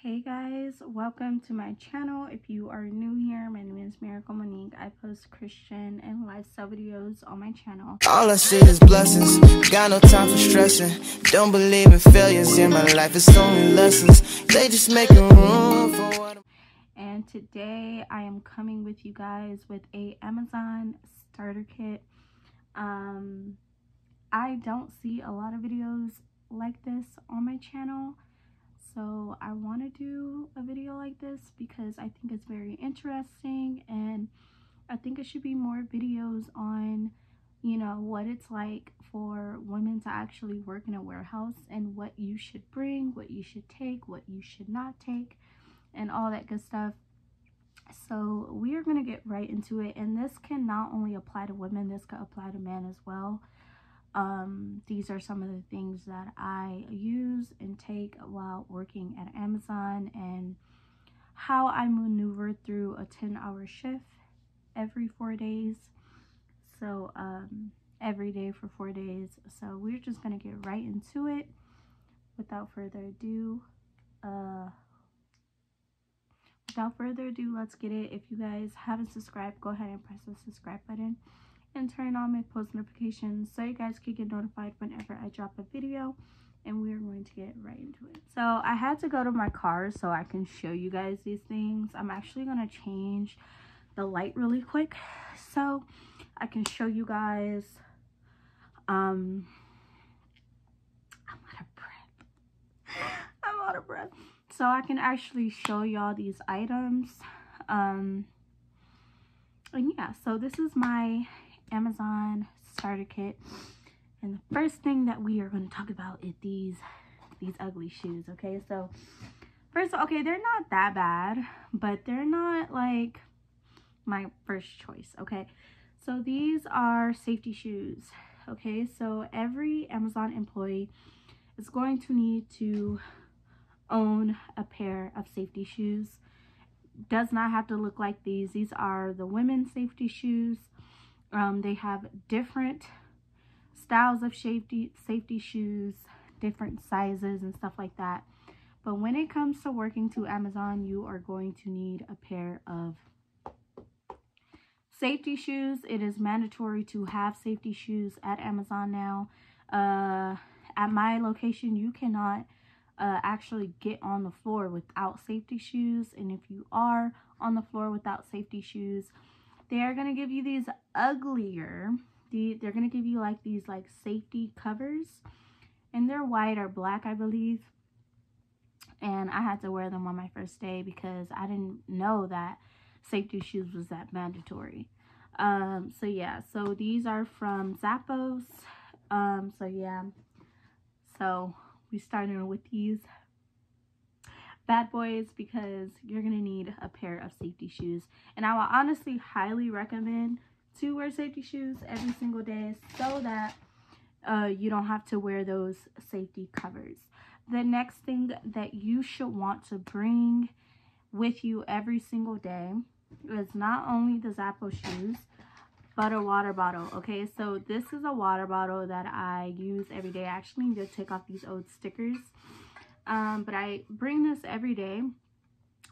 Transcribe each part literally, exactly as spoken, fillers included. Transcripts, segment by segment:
Hey guys, welcome to my channel. If you are new here, my name is Miracle Monique. I post Christian and lifestyle videos on my channel. All I see is blessings, got no time for stressing. Don't believe in failures in my life, it's only lessons. They just make a room for what I'm... And today I am coming with you guys with a Amazon starter kit. Um, I don't see a lot of videos like this on my channel. So I want to do a video like this because I think it's very interesting, and I think it should be more videos on, you know, what it's like for women to actually work in a warehouse and what you should bring, what you should take, what you should not take, and all that good stuff. So we are going to get right into it, and this can not only apply to women, this could apply to men as well. Um, these are some of the things that I use and take while working at Amazon, and how I maneuver through a ten hour shift every four days. So, um, every day for four days. So we're just going to get right into it without further ado. Uh, without further ado, let's get it. If you guys haven't subscribed, go ahead and press the subscribe button and turn on my post notifications so you guys can get notified whenever I drop a video, and we're going to get right into it. So I had to go to my car so I can show you guys these things. I'm actually going to change the light really quick so I can show you guys. um I'm out of breath. I'm out of breath so I can actually show y'all these items. Um and yeah, so this is my Amazon starter kit, and the first thing that we are going to talk about is these these ugly shoes. Okay, so first of all, okay, they're not that bad, but they're not like my first choice. Okay, so these are safety shoes. Okay, so every Amazon employee is going to need to own a pair of safety shoes. Does not have to look like these. These are the women's safety shoes. Um, they have different styles of safety, safety shoes, different sizes and stuff like that. But when it comes to working to Amazon, you are going to need a pair of safety shoes. It is mandatory to have safety shoes at Amazon now. Uh, at my location, you cannot uh, actually get on the floor without safety shoes. And if you are on the floor without safety shoes, they are going to give you these uglier, the, they're going to give you like these like safety covers, and they're white or black, I believe. And I had to wear them on my first day because I didn't know that safety shoes was that mandatory. Um, so yeah, so these are from Zappos. Um, so yeah, so we started with these bad boys because you're gonna need a pair of safety shoes, and I will honestly highly recommend to wear safety shoes every single day so that uh, you don't have to wear those safety covers. The next thing that you should want to bring with you every single day is not only the Zappos shoes but a water bottle. Okay, so this is a water bottle that I use every day. I actually need to take off these old stickers. Um, but I bring this every day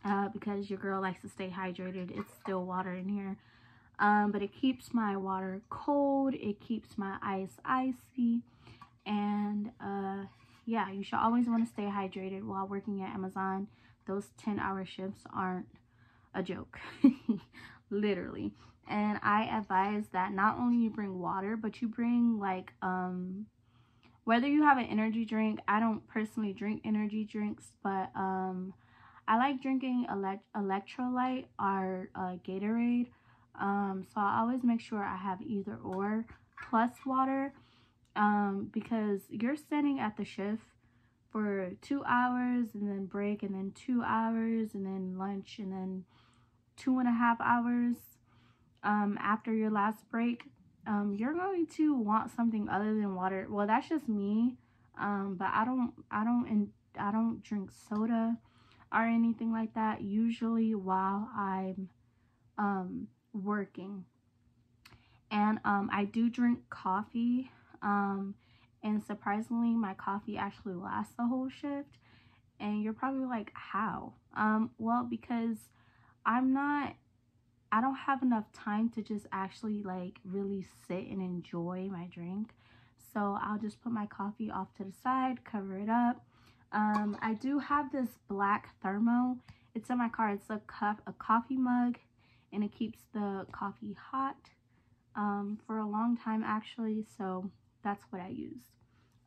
uh, because your girl likes to stay hydrated. It's still water in here. Um, but it keeps my water cold. It keeps my ice icy. And uh, yeah, you should always want to stay hydrated while working at Amazon. Those ten hour shifts aren't a joke. Literally. And I advise that not only you bring water, but you bring like... Um, whether you have an energy drink. I don't personally drink energy drinks, but um, I like drinking elect electrolyte or uh, Gatorade. Um, so I always make sure I have either or plus water, um, because you're standing at the shift for two hours and then break and then two hours and then lunch and then two and a half hours um, after your last break. Um, you're going to want something other than water. Well, that's just me. Um, but I don't, I don't, and I don't drink soda or anything like that usually while I'm, um, working. And, um, I do drink coffee. Um, and surprisingly, my coffee actually lasts the whole shift. And you're probably like, how? Um, well, because I'm not, I don't have enough time to just actually like really sit and enjoy my drink. So I'll just put my coffee off to the side, cover it up. Um, I do have this black thermo. It's in my car. It's a cup, a coffee mug, and it keeps the coffee hot um, for a long time actually. So that's what I use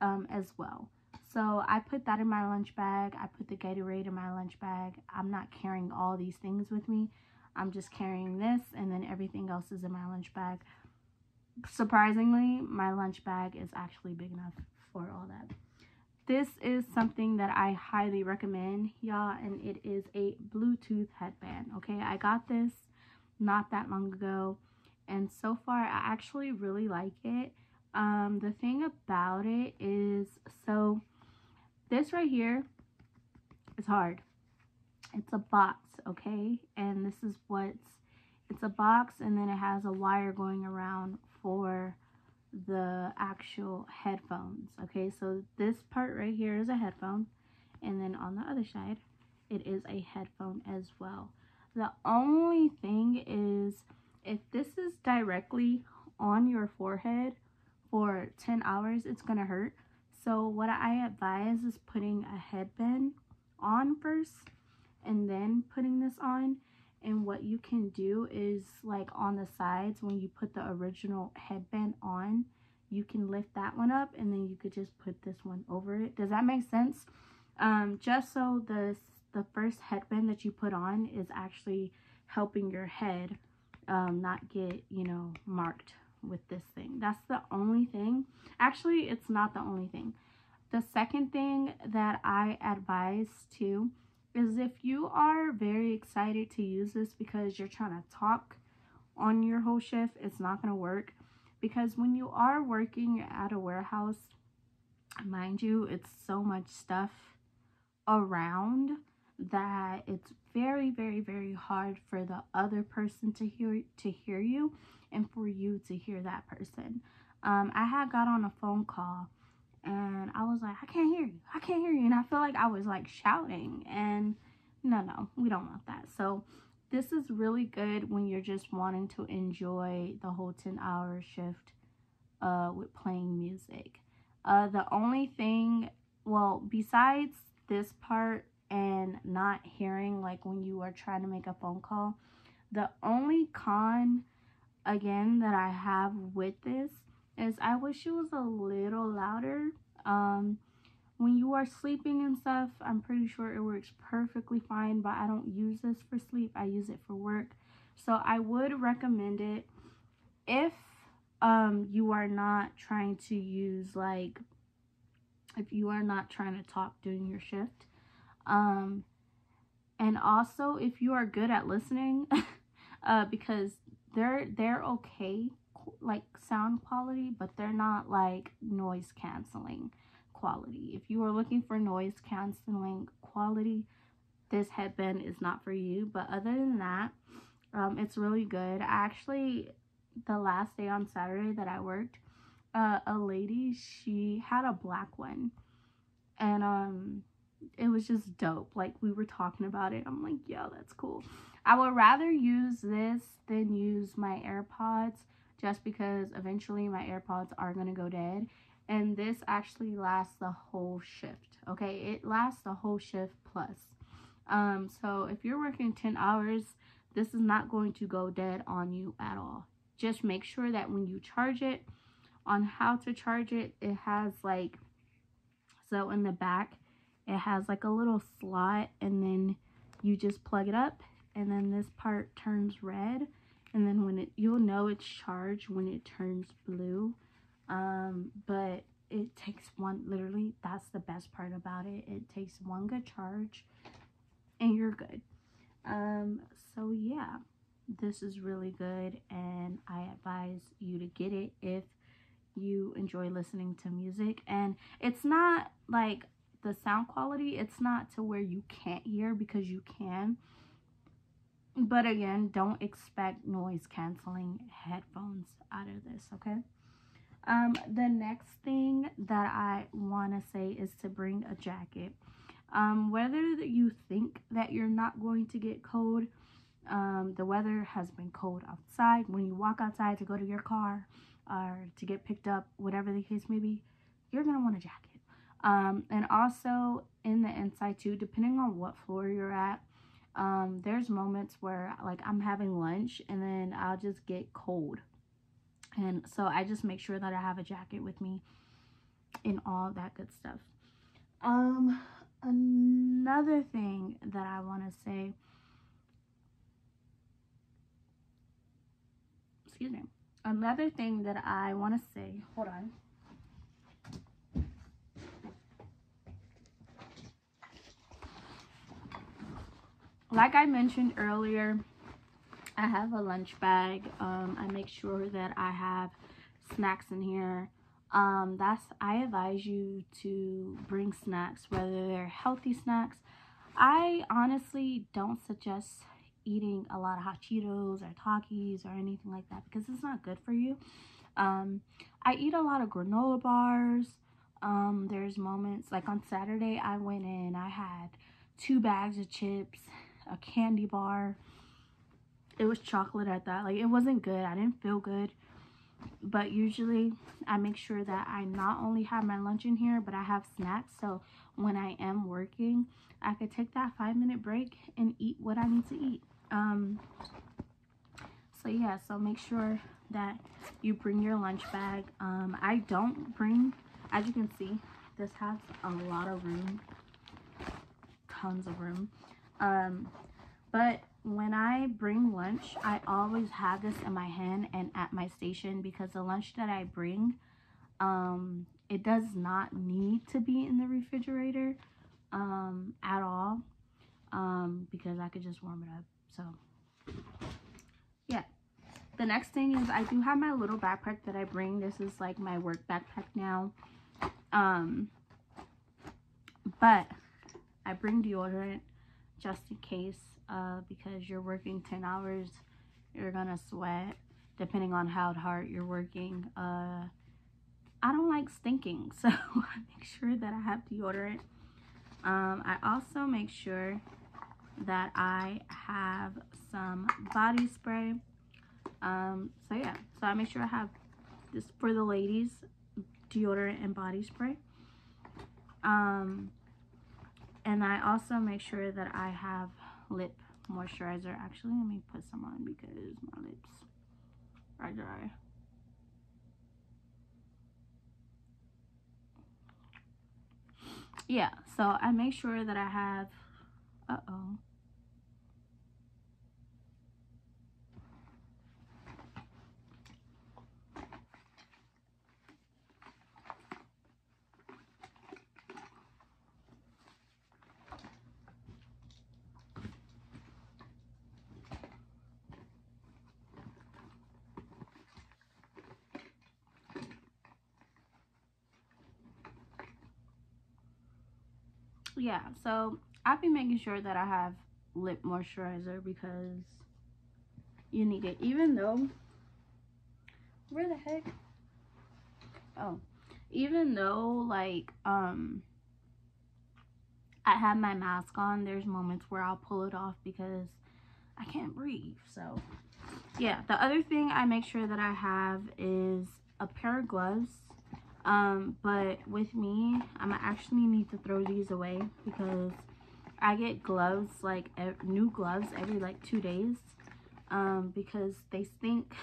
um, as well. So I put that in my lunch bag. I put the Gatorade in my lunch bag. I'm not carrying all these things with me. I'm just carrying this, and then everything else is in my lunch bag. Surprisingly, my lunch bag is actually big enough for all that. This is something that I highly recommend, y'all, and it is a Bluetooth headband, okay? I got this not that long ago, and so far, I actually really like it. Um, the thing about it is, so this right here is hard. It's a box, okay? And this is what's, it's a box, and then it has a wire going around for the actual headphones, okay? So this part right here is a headphone, and then on the other side, it is a headphone as well. The only thing is, if this is directly on your forehead for ten hours, it's gonna hurt. So what I advise is putting a headband on first, and then putting this on. And what you can do is, like, on the sides, when you put the original headband on, you can lift that one up, and then you could just put this one over it. Does that make sense? Um, just so the, the first headband that you put on is actually helping your head um, not get, you know, marked with this thing. That's the only thing. Actually, it's not the only thing. The second thing that I advise, too, is if you are very excited to use this because you're trying to talk on your whole shift, it's not going to work. Because when you are working at a warehouse, mind you, it's so much stuff around that it's very, very, very hard for the other person to hear to hear you and for you to hear that person. Um, I had got on a phone call, and I was like, I can't hear you, I can't hear you, and I feel like I was like shouting, and no, no, we don't want that. So this is really good when you're just wanting to enjoy the whole ten hour shift uh, with playing music. Uh, the only thing, well, besides this part and not hearing, like when you are trying to make a phone call, the only con, again, that I have with this is I wish it was a little louder. Um, when you are sleeping and stuff, I'm pretty sure it works perfectly fine, but I don't use this for sleep. I use it for work. So I would recommend it if um, you are not trying to use, like, if you are not trying to talk during your shift. Um, and also, if you are good at listening, uh, because they're, they're okay, like sound quality, but they're not like noise canceling quality. If you are looking for noise canceling quality, this headband is not for you. But other than that, um, it's really good. I actually, the last day on Saturday that I worked, uh, a lady, she had a black one, and um, it was just dope. Like, we were talking about it. I'm like, yo, that's cool. I would rather use this than use my AirPods, just because eventually my AirPods are gonna go dead. And this actually lasts the whole shift, okay? It lasts the whole shift plus. Um, so if you're working ten hours, this is not going to go dead on you at all. Just make sure that when you charge it, on how to charge it, it has like, so in the back, it has like a little slot, and then you just plug it up, and then this part turns red. And then when it, you'll know it's charged when it turns blue. Um, but it takes one, literally, that's the best part about it. It takes one good charge and you're good. Um, so yeah, this is really good, and I advise you to get it if you enjoy listening to music. And it's not like the sound quality, it's not to where you can't hear, because you can. But again, don't expect noise canceling headphones out of this, okay? Um, the next thing that I want to say is to bring a jacket. Um, whether that you think that you're not going to get cold, um, the weather has been cold outside. When you walk outside to go to your car or to get picked up, whatever the case may be, you're going to want a jacket. Um, and also in the inside too, depending on what floor you're at, um, there's moments where like I'm having lunch and then I'll just get cold. And so I just make sure that I have a jacket with me and all that good stuff. Um, another thing that I want to say, excuse me, another thing that I want to say, hold on. Like I mentioned earlier, I have a lunch bag. Um, I make sure that I have snacks in here. Um, that's, I advise you to bring snacks, whether they're healthy snacks. I honestly don't suggest eating a lot of hot Cheetos or Takis or anything like that because it's not good for you. Um, I eat a lot of granola bars. Um, there's moments, like on Saturday, I went in, I had two bags of chips, a candy bar. It was chocolate at that. Like, it wasn't good. I didn't feel good. But usually I make sure that I not only have my lunch in here, but I have snacks. So when I am working, I could take that five minute break and eat what I need to eat. Um, so yeah, so make sure that you bring your lunch bag. Um, I don't bring, as you can see, this has a lot of room, tons of room. Um, but when I bring lunch, I always have this in my hand and at my station because the lunch that I bring, um, it does not need to be in the refrigerator um, at all um, because I could just warm it up. So, yeah. The next thing is I do have my little backpack that I bring. This is like my work backpack now. Um, but I bring deodorant just in case. Uh, because you're working ten hours, you're gonna sweat depending on how hard you're working. uh, I don't like stinking, so I make sure that I have deodorant. um, I also make sure that I have some body spray. Um, so yeah, so I make sure I have this for the ladies, deodorant and body spray. um, and I also make sure that I have lip moisturizer. Actually, let me put some on because my lips are dry. Yeah, so I make sure that I have uh-oh yeah, so I've been making sure that I have lip moisturizer because you need it. Even though, where the heck? Oh, even though like um, I have my mask on, there's moments where I'll pull it off because I can't breathe. So yeah, the other thing I make sure that I have is a pair of gloves. Um, but with me, I'm actually need to throw these away because I get gloves, like e new gloves every like two days, um, because they stink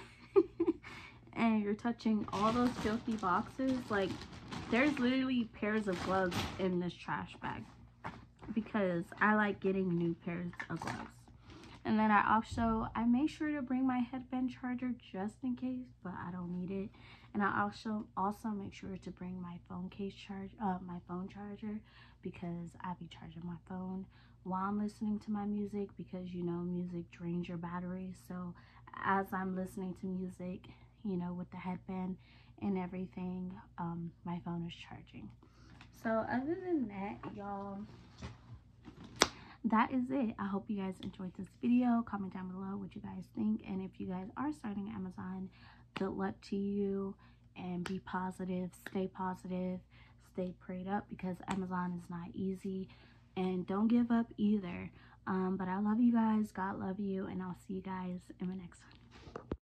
and you're touching all those filthy boxes. Like, there's literally pairs of gloves in this trash bag because I like getting new pairs of gloves. And then I also, I make sure to bring my headband charger just in case, but I don't need it. And I also also make sure to bring my phone case charge, uh, my phone charger, because I be charging my phone while I'm listening to my music because, you know, music drains your battery. So as I'm listening to music, you know, with the headband and everything, um, my phone is charging. So other than that, y'all, that is it. I hope you guys enjoyed this video. Comment down below what you guys think. And if you guys are starting Amazon, good luck to you, and be positive, stay positive, stay prayed up because Amazon is not easy. and don't give up either. Um, but I love you guys. God love you, and I'll see you guys in the next one.